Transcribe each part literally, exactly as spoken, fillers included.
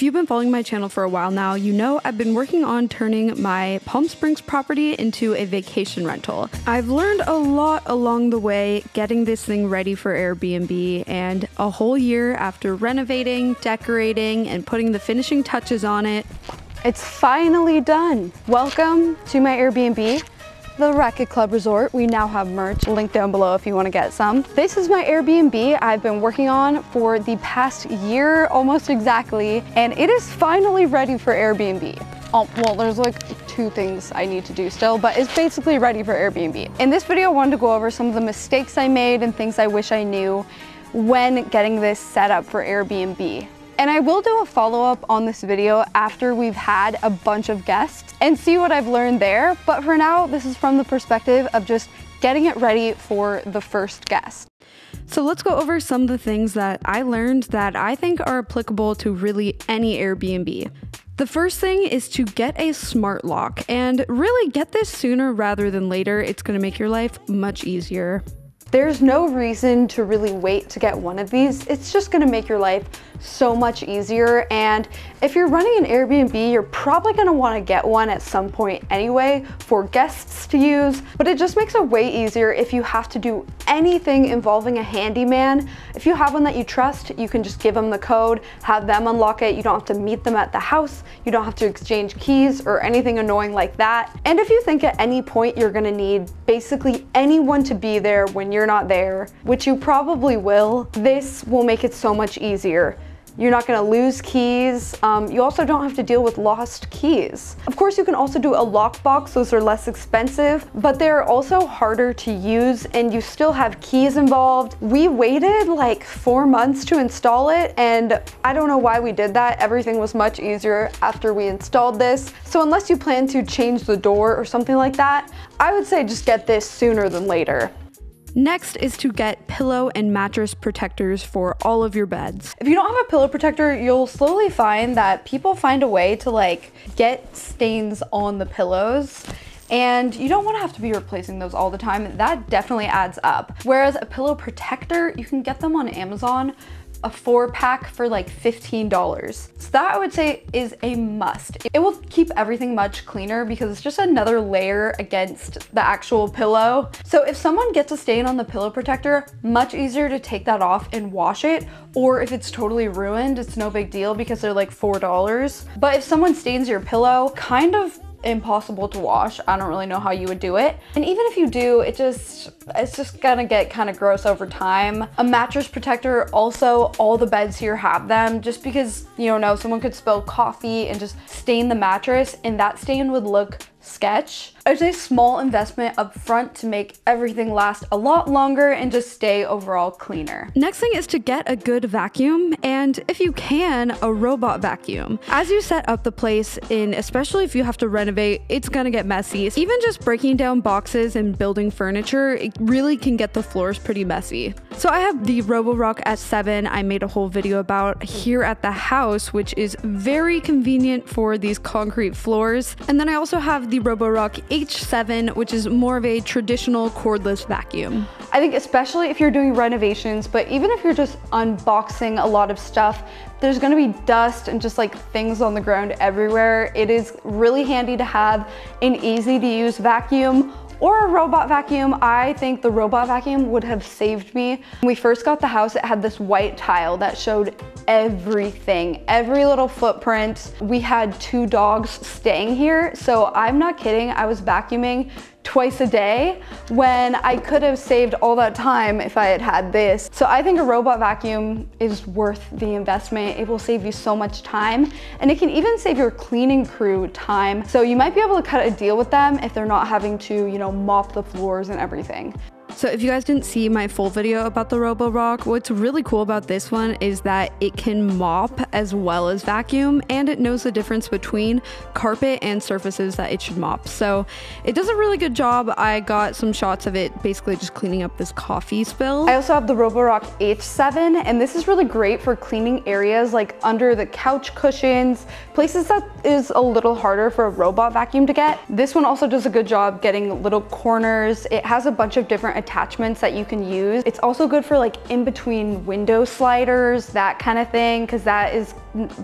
If you've been following my channel for a while now, you know I've been working on turning my Palm Springs property into a vacation rental. I've learned a lot along the way getting this thing ready for Airbnb, and a whole year after renovating, decorating, and putting the finishing touches on it, it's finally done. Welcome to my Airbnb, The Racquet Club Resort. We now have merch, link down below if you want to get some. This is my Airbnb I've been working on for the past year almost exactly, and it is finally ready for Airbnb. Oh, well, there's like two things I need to do still, but it's basically ready for Airbnb. In this video, I wanted to go over some of the mistakes I made and things I wish I knew when getting this set up for Airbnb. And I will do a follow-up on this video after we've had a bunch of guests and see what I've learned there. But for now, this is from the perspective of just getting it ready for the first guest. So let's go over some of the things that I learned that I think are applicable to really any Airbnb. The first thing is to get a smart lock, and really get this sooner rather than later. It's gonna make your life much easier. There's no reason to really wait to get one of these. It's just gonna make your life so much easier. And if you're running an Airbnb, you're probably gonna wanna get one at some point anyway for guests to use, but it just makes it way easier if you have to do anything involving a handyman. If you have one that you trust, you can just give them the code, have them unlock it. You don't have to meet them at the house. You don't have to exchange keys or anything annoying like that. And if you think at any point you're gonna need basically anyone to be there when you're you're not there, which you probably will, this will make it so much easier. You're not gonna lose keys. Um, you also don't have to deal with lost keys. Of course, you can also do a lockbox. Those are less expensive, but they're also harder to use and you still have keys involved. We waited like four months to install it, and I don't know why we did that. Everything was much easier after we installed this. So unless you plan to change the door or something like that, I would say just get this sooner than later. Next is to get pillow and mattress protectors for all of your beds. If you don't have a pillow protector, you'll slowly find that people find a way to like get stains on the pillows, and you don't want to have to be replacing those all the time. That definitely adds up. Whereas a pillow protector, you can get them on Amazon, a four pack for like fifteen dollars. So that I would say is a must. It will keep everything much cleaner because it's just another layer against the actual pillow. So if someone gets a stain on the pillow protector, much easier to take that off and wash it. Or if it's totally ruined, it's no big deal because they're like four dollars. But if someone stains your pillow, kind of impossible to wash. I don't really know how you would do it. And even if you do, it just, it's just gonna get kind of gross over time. A mattress protector, also all the beds here have them, just because you don't know, someone could spill coffee and just stain the mattress, and that stain would look sketch. It's a small investment up front to make everything last a lot longer and just stay overall cleaner. Next thing is to get a good vacuum, and if you can, a robot vacuum. As you set up the place, in especially if you have to renovate, it's gonna get messy. Even just breaking down boxes and building furniture, it really can get the floors pretty messy. So I have the Roborock S seven I made a whole video about here at the house, which is very convenient for these concrete floors. And then I also have the Roborock H seven, which is more of a traditional cordless vacuum. I think especially if you're doing renovations, but even if you're just unboxing a lot of stuff, there's gonna be dust and just like things on the ground everywhere. It is really handy to have an easy to use vacuum or a robot vacuum. I think the robot vacuum would have saved me. When we first got the house, it had this white tile that showed everything, every little footprint. We had two dogs staying here, so I'm not kidding, I was vacuuming twice a day when I could have saved all that time if I had had this. So I think a robot vacuum is worth the investment. It will save you so much time, and it can even save your cleaning crew time. So you might be able to cut a deal with them if they're not having to, you know, mop the floors and everything. So if you guys didn't see my full video about the Roborock, what's really cool about this one is that it can mop as well as vacuum, and it knows the difference between carpet and surfaces that it should mop. So it does a really good job. I got some shots of it basically just cleaning up this coffee spill. I also have the Roborock H seven, and this is really great for cleaning areas like under the couch cushions, places that is a little harder for a robot vacuum to get. This one also does a good job getting little corners. It has a bunch of different attachments that you can use. It's also good for like in between window sliders, that kind of thing, because that is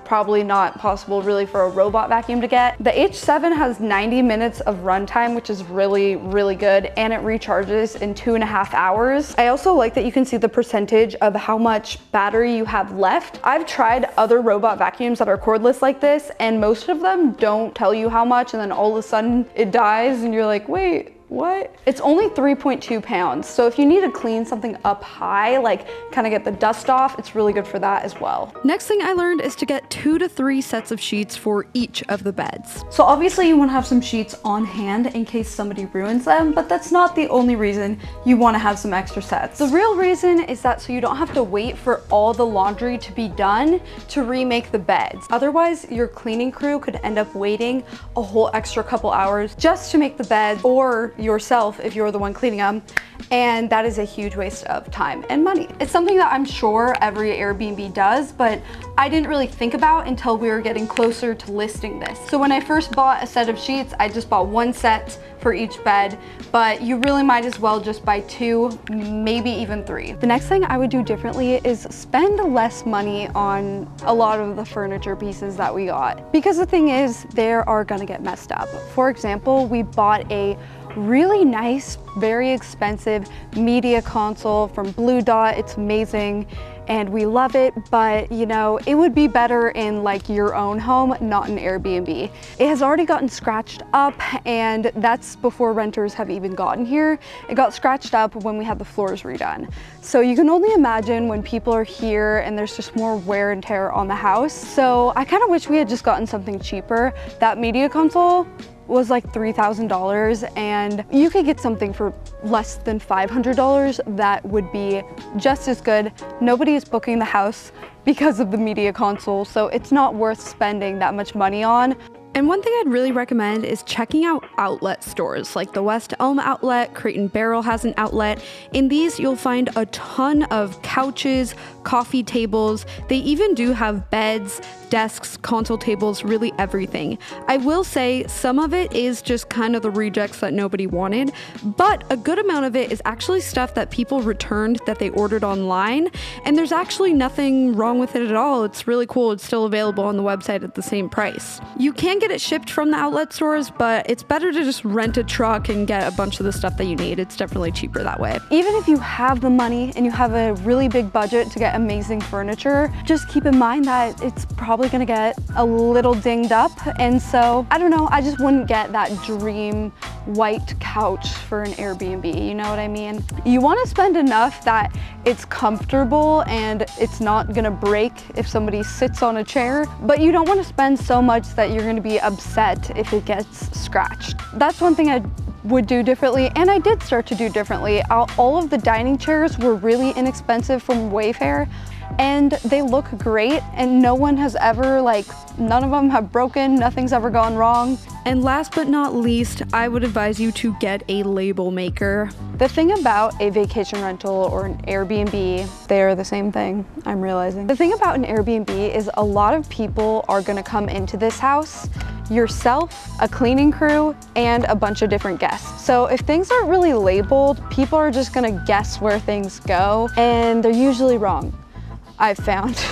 probably not possible really for a robot vacuum to get. The H seven has ninety minutes of runtime, which is really, really good, and it recharges in two and a half hours. I also like that you can see the percentage of how much battery you have left. I've tried other robot vacuums that are cordless like this, and most of them don't tell you how much, and then all of a sudden it dies and you're like, wait, what? It's only three point two pounds. So if you need to clean something up high, like kind of get the dust off, it's really good for that as well. Next thing I learned is to get two to three sets of sheets for each of the beds. So obviously you want to have some sheets on hand in case somebody ruins them, but that's not the only reason you want to have some extra sets. The real reason is that so you don't have to wait for all the laundry to be done to remake the beds. Otherwise, your cleaning crew could end up waiting a whole extra couple hours just to make the beds, or yourself if you're the one cleaning them, and that is a huge waste of time and money. It's something that I'm sure every Airbnb does, but I didn't really think about until we were getting closer to listing this. So when I first bought a set of sheets, I just bought one set for each bed, but you really might as well just buy two, maybe even three. The next thing I would do differently is spend less money on a lot of the furniture pieces that we got, because the thing is, they are gonna get messed up. For example, we bought a really nice, very expensive media console from Blue Dot. It's amazing and we love it, but you know, it would be better in like your own home, not an Airbnb. It has already gotten scratched up, and that's before renters have even gotten here. It got scratched up when we had the floors redone. So you can only imagine when people are here and there's just more wear and tear on the house. So I kind of wish we had just gotten something cheaper. That media console was like three thousand dollars, and you could get something for less than five hundred dollars that would be just as good. Nobody is booking the house because of the media console, so it's not worth spending that much money on. And one thing I'd really recommend is checking out outlet stores like the West Elm Outlet. Crate and Barrel has an outlet. In these, you'll find a ton of couches, coffee tables. They even do have beds, desks, console tables, really everything. I will say some of it is just kind of the rejects that nobody wanted, but a good amount of it is actually stuff that people returned that they ordered online, and there's actually nothing wrong with it at all. It's really cool. It's still available on the website at the same price. You can get it shipped from the outlet stores, but it's better to just rent a truck and get a bunch of the stuff that you need. It's definitely cheaper that way. Even if you have the money and you have a really big budget to get amazing furniture, just keep in mind that it's probably probably gonna get a little dinged up, and so I don't know, I just wouldn't get that dream white couch for an Airbnb, you know what I mean? You want to spend enough that it's comfortable and it's not gonna break if somebody sits on a chair, but you don't want to spend so much that you're gonna be upset if it gets scratched. That's one thing I would do differently, and I did start to do differently. All of the dining chairs were really inexpensive from Wayfair, and they look great, and no one has ever, like, none of them have broken, nothing's ever gone wrong. And last but not least, I would advise you to get a label maker. The thing about a vacation rental or an Airbnb, they are the same thing, I'm realizing. The thing about an Airbnb is a lot of people are gonna come into this house, yourself, a cleaning crew, and a bunch of different guests. So if things aren't really labeled, people are just gonna guess where things go, and they're usually wrong. I've found.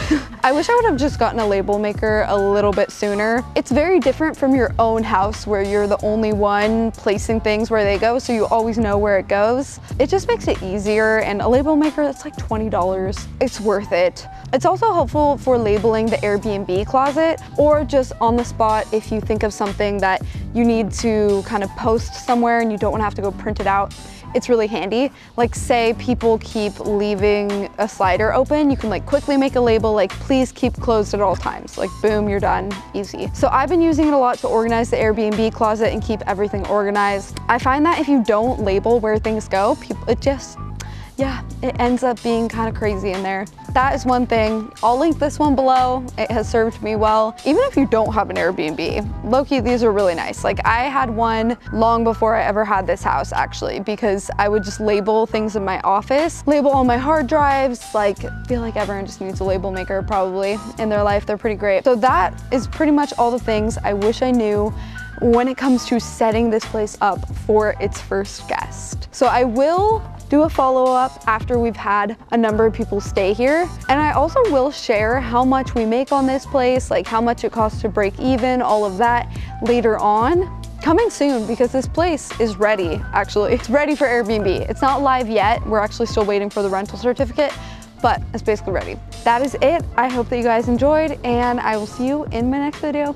I wish I would have just gotten a label maker a little bit sooner. It's very different from your own house where you're the only one placing things where they go, so you always know where it goes. It just makes it easier, and a label maker, that's like twenty dollars. It's worth it. It's also helpful for labeling the Airbnb closet, or just on the spot if you think of something that you need to kind of post somewhere and you don't want to have to go print it out. It's really handy. Like, say people keep leaving a slider open, you can like quickly make a label like, please keep closed at all times. Like, boom, you're done, easy. So I've been using it a lot to organize the Airbnb closet and keep everything organized. I find that if you don't label where things go, people, it just, yeah, it ends up being kind of crazy in there. That is one thing. I'll link this one below. It has served me well. Even if you don't have an Airbnb, low-key, these are really nice. Like, I had one long before I ever had this house, actually, because I would just label things in my office, label all my hard drives. Like, I feel like everyone just needs a label maker probably in their life. They're pretty great. So that is pretty much all the things I wish I knew when it comes to setting this place up for its first guest. So I will do a follow-up after we've had a number of people stay here. And I also will share how much we make on this place, like how much it costs to break even, all of that later on. Coming soon, because this place is ready, actually. It's ready for Airbnb. It's not live yet. We're actually still waiting for the rental certificate, but it's basically ready. That is it. I hope that you guys enjoyed, and I will see you in my next video.